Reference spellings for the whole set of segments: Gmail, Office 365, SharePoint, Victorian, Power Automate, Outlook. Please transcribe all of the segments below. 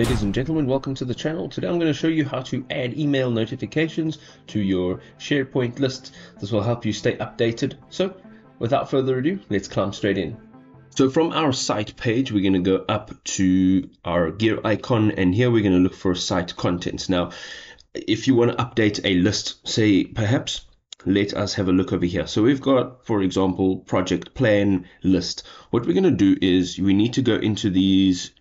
Ladies and gentlemen, welcome to the channel. Today I'm going to show you how to add email notifications to your SharePoint list. This will help you stay updated. So without further ado, let's climb straight in. So from our site page, we're going to go up to our gear icon, and here we're going to look for site contents. Now, if you want to update a list, say perhaps, let us have a look over here. So we've got, for example, project plan list. What we're going to do is we need to go into these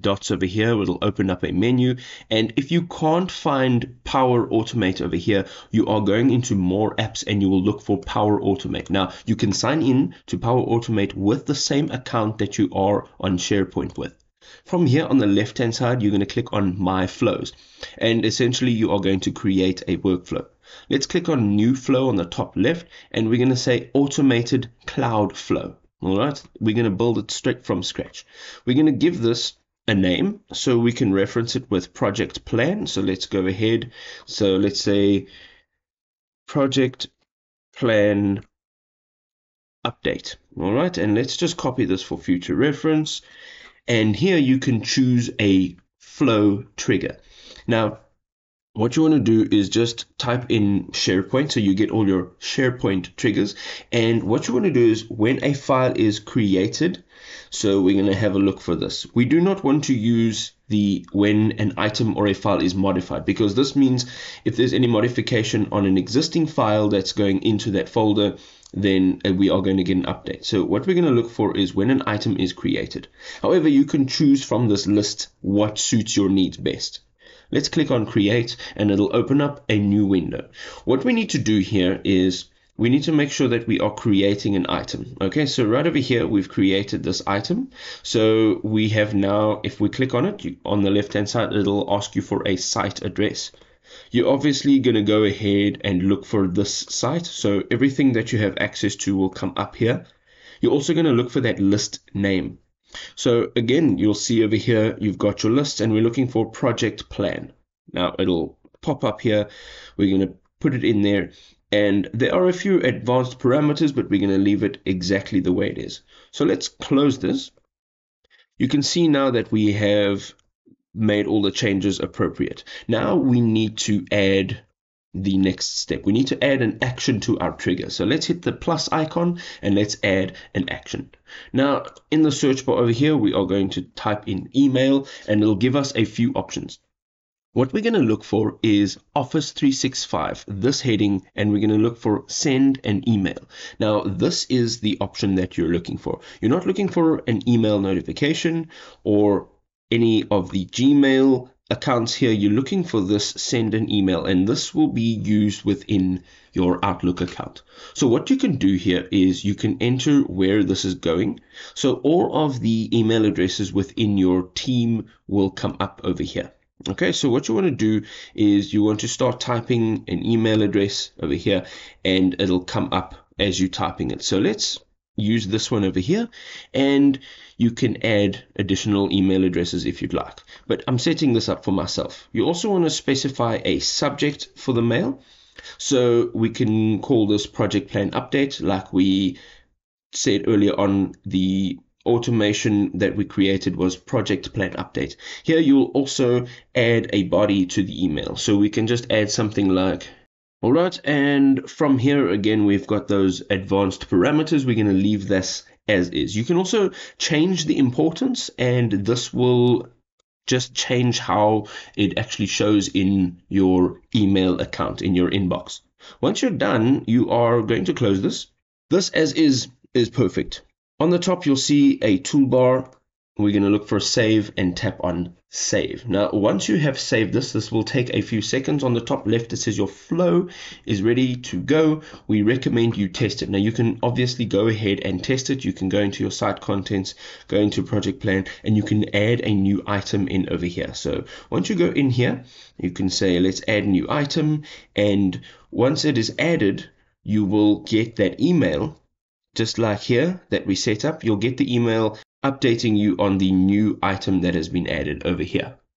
dots over here. It'll open up a menu, and if you can't find Power Automate over here, you are going into more apps and you will look for Power Automate. Now you can sign in to Power Automate with the same account that you are on SharePoint with. From here on the left hand side, you're going to click on My Flows, and essentially you are going to create a workflow. Let's click on New Flow on the top left, and we're going to say Automated Cloud Flow. All right, we're going to build it straight from scratch. We're going to give this a name so we can reference it with project plan. So let's go ahead. So let's say project plan update. All right, and let's just copy this for future reference. And here you can choose a flow trigger. Now, what you want to do is just type in SharePoint, so you get all your SharePoint triggers. And what you want to do is when a file is created, so we're going to have a look for this. We do not want to use the when an item or a file is modified, because this means if there's any modification on an existing file that's going into that folder, then we are going to get an update. So what we're going to look for is when an item is created. However, you can choose from this list what suits your needs best. Let's click on create, and it'll open up a new window. What we need to do here is we need to make sure that we are creating an item. Okay, so right over here, we've created this item. So we have now, if we click on it, on the left hand side, it'll ask you for a site address. You're obviously going to go ahead and look for this site. So everything that you have access to will come up here. You're also going to look for that list name. So again, you'll see over here, you've got your list, and we're looking for project plan. Now it'll pop up here. We're going to put it in there, and there are a few advanced parameters, but we're going to leave it exactly the way it is. So let's close this. You can see now that we have made all the changes appropriate. Now we need to add the next step. We need to add an action to our trigger. So let's hit the plus icon and let's add an action. Now in the search bar over here, we are going to type in email, and it'll give us a few options. What we're going to look for is Office 365, this heading, and we're going to look for send an email. Now this is the option that you're looking for. You're not looking for an email notification or any of the Gmail accounts here. You're looking for this send an email, and this will be used within your Outlook account. So what you can do here is you can enter where this is going. So all of the email addresses within your team will come up over here. Okay, so what you want to do is you want to start typing an email address over here, and it'll come up as you're typing it. So let's use this one over here, and you can add additional email addresses if you'd like, but I'm setting this up for myself. You also want to specify a subject for the mail, so we can call this project plan update, like we said earlier on. The automation that we created was project plan update. Here you'll also add a body to the email, so we can just add something like, all right, and from here again, we've got those advanced parameters. We're going to leave this as is. You can also change the importance, and this will just change how it actually shows in your email account, in your inbox. Once you're done, you are going to close this. This as is perfect. On the top, you'll see a toolbar. We're going to look for save and tap on save. Now, once you have saved this, this will take a few seconds. On the top left, it says your flow is ready to go. We recommend you test it. Now, you can obviously go ahead and test it. You can go into your site contents, go into project plan, and you can add a new item in over here. So once you go in here, you can say, let's add new item. And once it is added, you will get that email, just like here that we set up. You'll get the email updating you on the new item that has been added over here.